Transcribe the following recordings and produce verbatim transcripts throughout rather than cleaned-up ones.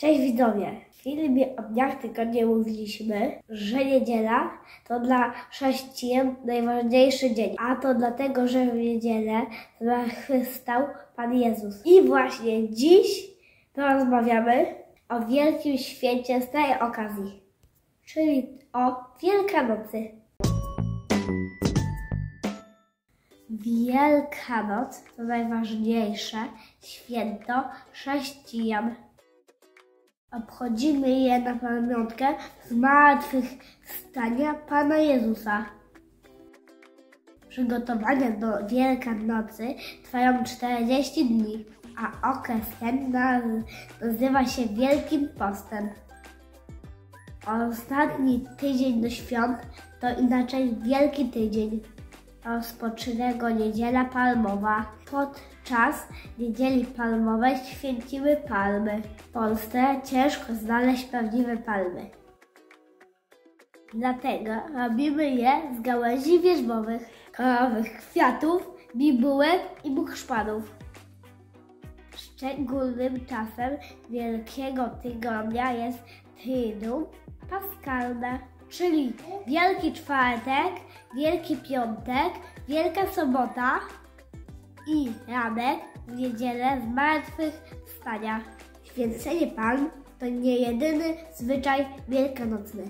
Cześć widzowie! W filmie o dniach tygodnia mówiliśmy, że niedziela to dla chrześcijan najważniejszy dzień. A to dlatego, że w niedzielę zmartwychwstał Pan Jezus. I właśnie dziś porozmawiamy o wielkim święcie z tej okazji, czyli o Wielkanocy. Wielkanoc to najważniejsze święto chrześcijan. Obchodzimy je na pamiątkę zmartwychwstania Pana Jezusa. Przygotowania do Wielkanocy trwają czterdzieści dni, a okres ten nazywa się Wielkim Postem. Ostatni tydzień do świąt to inaczej Wielki Tydzień. Rozpoczyna go Niedziela Palmowa. Podczas Niedzieli Palmowej święcimy palmy. W Polsce ciężko znaleźć prawdziwe palmy. Dlatego robimy je z gałęzi wierzbowych, kolorowych kwiatów, bibułek i bukszpanów. Szczególnym czasem Wielkiego Tygodnia jest Triduum Paschalne, czyli Wielki Czwartek, Wielki Piątek, Wielka Sobota i ranek w niedzielę zmartwychwstania. Święcenie palm to nie jedyny zwyczaj wielkanocny.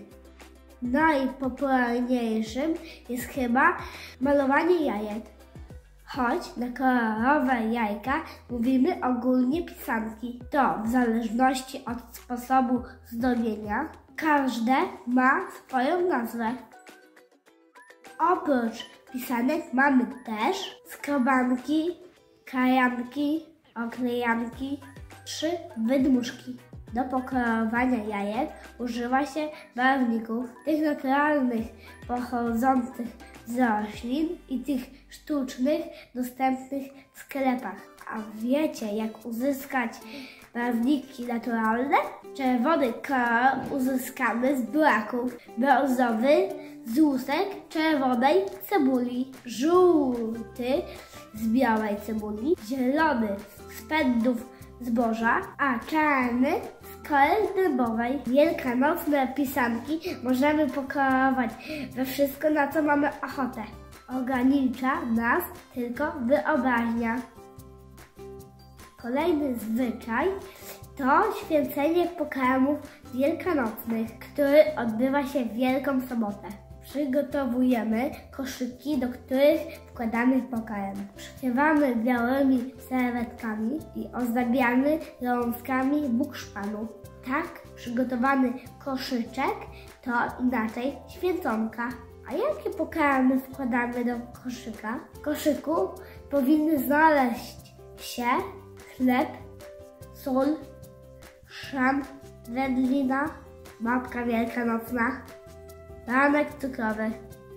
Najpopularniejszym jest chyba malowanie jajek. Choć na kolorowe jajka mówimy ogólnie pisanki, to w zależności od sposobu zdobienia każde ma swoją nazwę. Oprócz pisanek mamy też skrobanki, kajanki, oklejanki czy wydmuszki. Do pokolorowania jajek używa się barwników, tych naturalnych pochodzących z roślin i tych sztucznych dostępnych w sklepach. A wiecie, jak uzyskać barwniki naturalne? Czerwony kolor uzyskamy z buraków, brązowy z łusek czerwonej cebuli, żółty z białej cebuli, zielony z pędów zboża, a czarny z kory dębowej. Wielkanocne pisanki możemy pokolorować we wszystko, na co mamy ochotę. Ogranicza nas tylko wyobraźnia. Kolejny zwyczaj to święcenie pokarmów wielkanocnych, który odbywa się w Wielką Sobotę. Przygotowujemy koszyki, do których wkładamy pokarm. Przykrywamy białymi serwetkami i ozdabiamy rączkami bukszpanu. Tak przygotowany koszyczek to inaczej święconka. A jakie pokarmy wkładamy do koszyka? W koszyku powinny znaleźć się chleb, sól, chrzan, wędlina, babka wielkanocna, ranek cukrowy,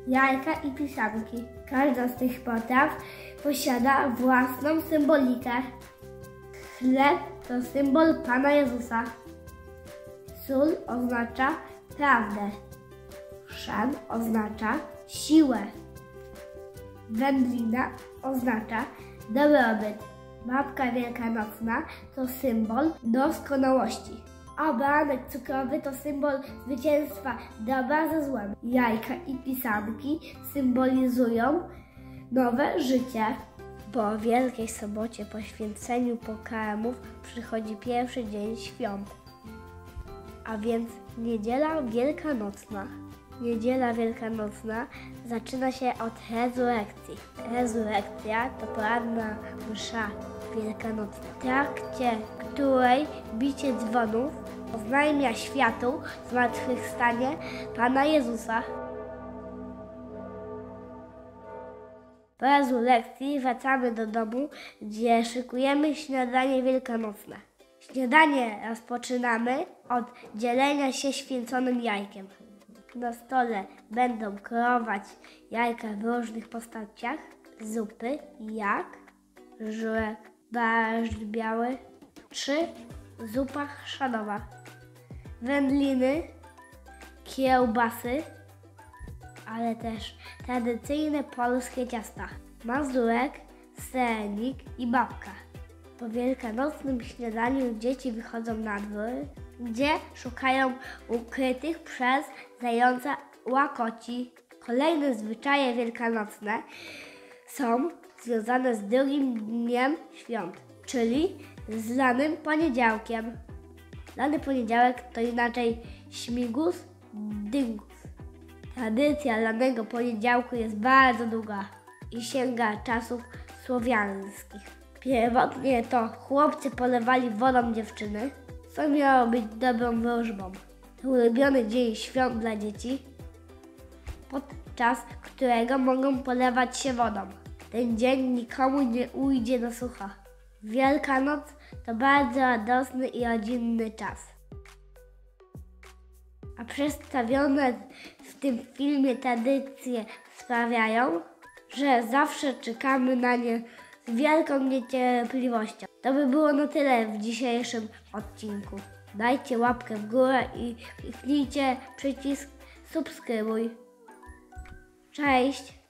jajka i pisanki. Każda z tych potraw posiada własną symbolikę. Chleb to symbol Pana Jezusa. Sól oznacza prawdę. Chrzan oznacza siłę. Wędlina oznacza dobrobyt. Babka wielkanocna to symbol doskonałości, a baranek cukrowy to symbol zwycięstwa dobra ze złem. Jajka i pisanki symbolizują nowe życie. Po Wielkiej Sobocie, po święceniu pokarmów, przychodzi pierwszy dzień świąt, a więc Niedziela Wielkanocna. Niedziela Wielkanocna zaczyna się od rezurekcji. Rezurekcja to poranna msza wielkanocna, w trakcie której bicie dzwonów oznajmia światu zmartwychwstanie Pana Jezusa. Po rezurrekcji wracamy do domu, gdzie szykujemy śniadanie wielkanocne. Śniadanie rozpoczynamy od dzielenia się święconym jajkiem. Na stole będą krować jajka w różnych postaciach, zupy jak żurek, barszcz biały czy zupa chrzanowa, wędliny, kiełbasy, ale też tradycyjne polskie ciasta, mazurek, sernik i babka. Po wielkanocnym śniadaniu dzieci wychodzą na dwór, gdzie szukają ukrytych przez zająca łakoci. Kolejne zwyczaje wielkanocne są związane z drugim dniem świąt, czyli z Lanym Poniedziałkiem. Lany Poniedziałek to inaczej śmigus, dyngus. Tradycja Lanego Poniedziałku jest bardzo długa i sięga czasów słowiańskich. Pierwotnie to chłopcy polewali wodą dziewczyny, co miało być dobrą wróżbą. Ulubiony dzień świąt dla dzieci, podczas którego mogą polewać się wodą. Ten dzień nikomu nie ujdzie na sucho. Wielkanoc to bardzo radosny i rodzinny czas. A przedstawione w tym filmie tradycje sprawiają, że zawsze czekamy na nie z wielką niecierpliwością. To by było na tyle w dzisiejszym odcinku. Dajcie łapkę w górę i kliknijcie przycisk subskrybuj. Cześć!